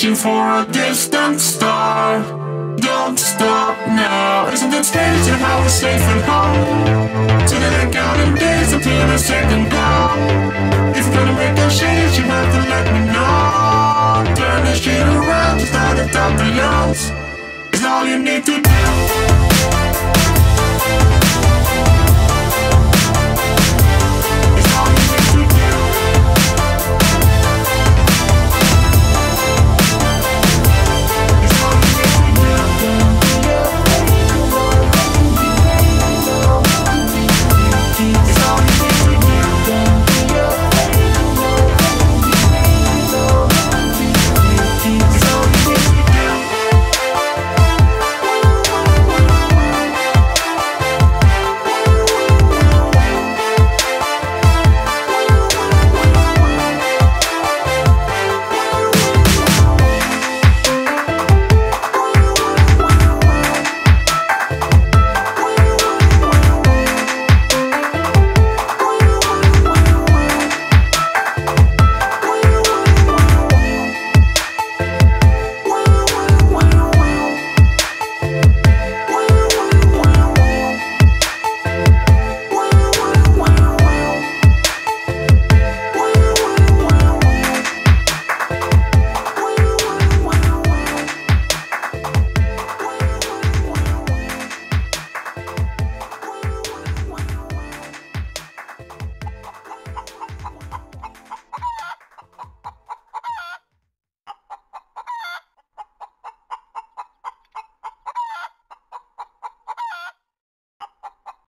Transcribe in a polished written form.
searching for a distant star. Don't stop now. Isn't it strange that I was safe at home? So that I counted days until the second blow. If you're gonna make a change, you have to let me know. Turn the shit around, just out of top the lungs. It's all you need to do.